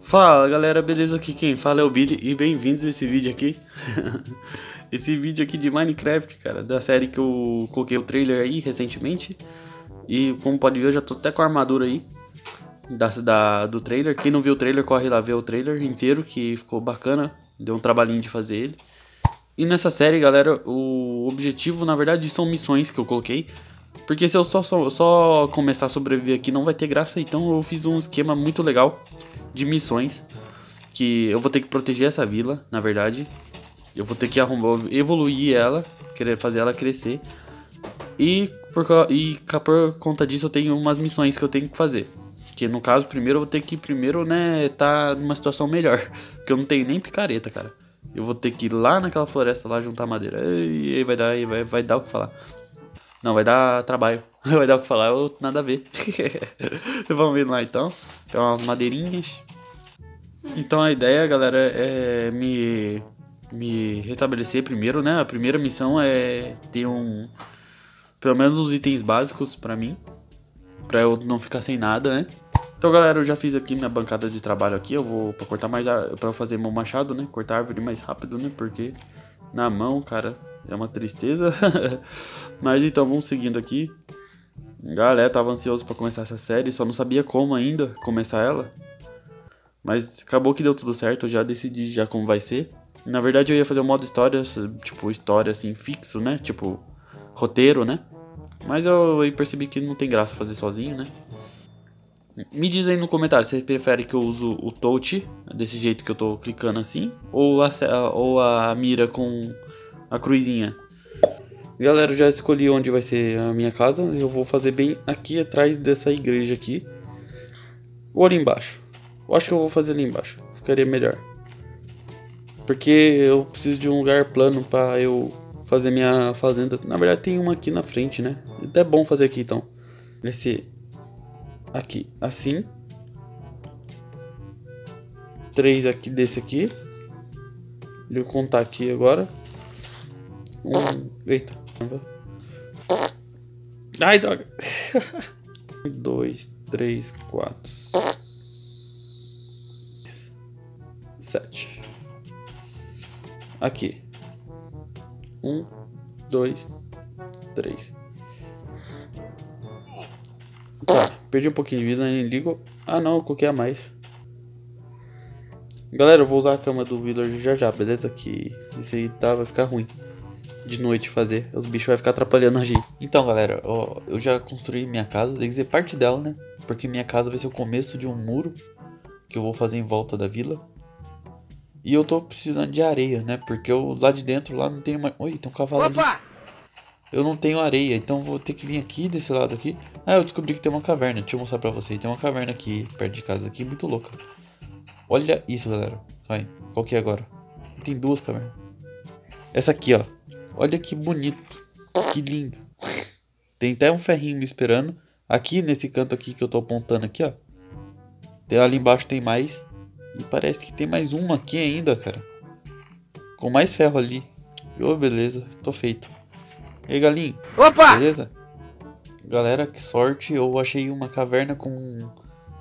Fala galera, beleza? Aqui quem fala é o Bid e bem-vindos a esse vídeo aqui. Esse vídeo aqui de Minecraft, cara, da série que eu coloquei o trailer aí recentemente. E como pode ver, eu já tô até com a armadura aí do trailer. Quem não viu o trailer, corre lá ver o trailer inteiro, que ficou bacana. Deu um trabalhinho de fazer ele. E nessa série, galera, o objetivo, na verdade, são missões que eu coloquei. Porque se eu só começar a sobreviver aqui, não vai ter graça. Então eu fiz um esquema muito legal de missões, que eu vou ter que proteger essa vila, na verdade. Eu vou ter que evoluir ela, fazer ela crescer. E por conta disso eu tenho umas missões que eu tenho que fazer. Que no caso, primeiro eu vou ter que, né, tá numa situação melhor. Porque eu não tenho nem picareta, cara. Eu vou ter que ir lá naquela floresta, lá juntar madeira. E aí vai dar o que falar. Não, vai dar trabalho. Vai dar o que falar, eu nada a ver. Vamos ver lá então. Pegar umas madeirinhas. Então a ideia, galera, é me restabelecer primeiro, né? A primeira missão é ter pelo menos uns itens básicos pra mim, pra eu não ficar sem nada, né? Então, galera, eu já fiz aqui minha bancada de trabalho aqui. Eu vou pra cortar mais, pra fazer meu machado, né? Cortar a árvore mais rápido, né? Porque na mão, cara, é uma tristeza. Mas então vamos seguindo aqui. Galera, tava ansioso pra começar essa série, só não sabia como ainda começar ela. Mas acabou que deu tudo certo, eu já decidi já como vai ser. Na verdade eu ia fazer o modo história, tipo história assim, fixo, né? Tipo, roteiro, né? Mas eu percebi que não tem graça fazer sozinho, né? Me diz aí no comentário, você prefere que eu use o touch, desse jeito que eu tô clicando assim? Ou a mira com a cruzinha? Galera, eu já escolhi onde vai ser a minha casa. Eu vou fazer bem aqui atrás dessa igreja aqui. Ou ali embaixo. Eu acho que eu vou fazer ali embaixo. Ficaria melhor. Porque eu preciso de um lugar plano pra eu fazer minha fazenda. Na verdade tem uma aqui na frente, né? Até bom fazer aqui então. Esse aqui, assim. 3 aqui desse aqui. Deixa eu contar aqui agora. Eita. Ai, droga. 1, 2, 3, 4, 7. Aqui. 1, 2, 3. Tá, perdi um pouquinho de vida, nem ligo. Ah não, eu coloquei a mais. Galera, eu vou usar a cama do villager já já, beleza? Que isso aí tá, vai ficar ruim de noite fazer, os bichos vai ficar atrapalhando a gente. Então galera, ó, eu já construí minha casa, tem que ser parte dela, né? Porque minha casa vai ser o começo de um muro que eu vou fazer em volta da vila. E eu tô precisando de areia, né? Porque eu lá de dentro, lá não tenho mais... Oi, tem um cavalo ali. Eu não tenho areia, então vou ter que vir aqui desse lado aqui. Ah, eu descobri que tem uma caverna, deixa eu mostrar pra vocês. Tem uma caverna aqui, perto de casa aqui, muito louca. Olha isso, galera. Ai, qual que é agora? Tem duas cavernas. Essa aqui, ó. Olha que bonito, que lindo. Tem até um ferrinho me esperando. Aqui nesse canto aqui que eu tô apontando aqui, ó. Tem, ali embaixo tem mais. E parece que tem mais uma aqui ainda, cara. Com mais ferro ali. Ô, beleza, tô feito. E aí, galinho? Opa! Beleza? Galera, que sorte. Eu achei uma caverna com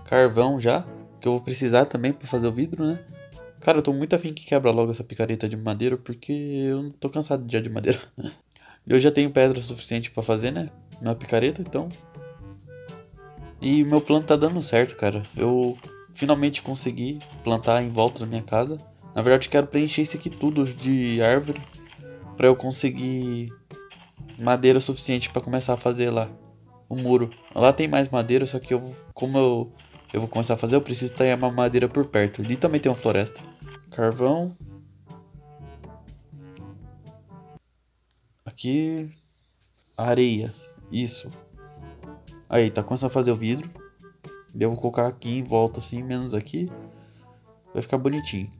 carvão já. Que eu vou precisar também pra fazer o vidro, né? Cara, eu tô muito afim que quebra logo essa picareta de madeira, porque eu tô cansado já de madeira. Eu já tenho pedra suficiente pra fazer, né? Na picareta, então. E meu plano tá dando certo, cara. Eu finalmente consegui plantar em volta da minha casa. Na verdade, eu quero preencher isso aqui tudo de árvore pra eu conseguir madeira suficiente pra começar a fazer lá o muro. Lá tem mais madeira, só que como eu vou começar a fazer, eu preciso ter uma madeira por perto. Ali também tem uma floresta. Carvão. Aqui. Areia. Isso. Aí, tá começando a fazer o vidro. Eu vou colocar aqui em volta, assim, menos aqui. Vai ficar bonitinho.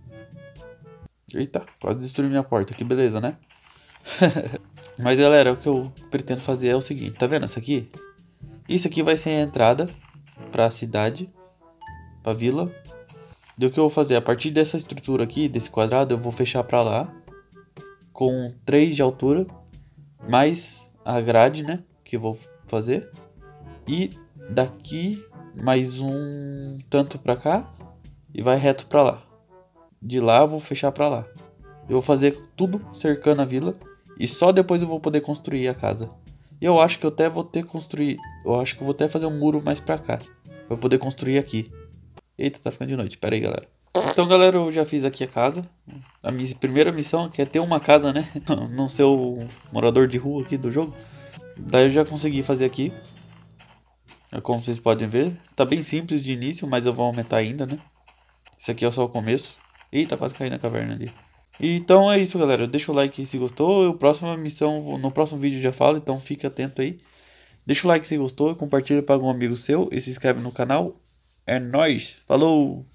Eita, quase destruí minha porta. Que beleza, né? Mas, galera, o que eu pretendo fazer é o seguinte. Tá vendo essa aqui? Isso aqui vai ser a entrada pra cidade, pra vila. E o que eu vou fazer? A partir dessa estrutura aqui, desse quadrado, eu vou fechar pra lá. Com 3 de altura. Mais a grade, né? Que eu vou fazer. E daqui, mais um tanto pra cá. e vai reto pra lá. De lá eu vou fechar pra lá. Eu vou fazer tudo cercando a vila e só depois eu vou poder construir a casa. E eu acho que eu até vou ter que construir... Eu acho que eu vou até fazer um muro mais pra cá, pra poder construir aqui. Eita, tá ficando de noite, pera aí galera. Então galera, eu já fiz aqui a casa. A minha primeira missão aqui é ter uma casa, né? Não ser o morador de rua aqui do jogo. Daí eu já consegui fazer aqui. Como vocês podem ver, tá bem simples de início, mas eu vou aumentar ainda, né? Isso aqui é só o começo. Eita, quase caí na caverna ali. Então é isso galera, deixa o like aí se gostou. No próximo vídeo eu já falo, então fica atento aí. Deixa o like se gostou, compartilha para algum amigo seu e se inscreve no canal. É nóis, falou!